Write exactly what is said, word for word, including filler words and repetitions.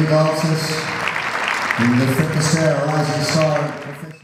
two dances in the Fricasserie Rising Star.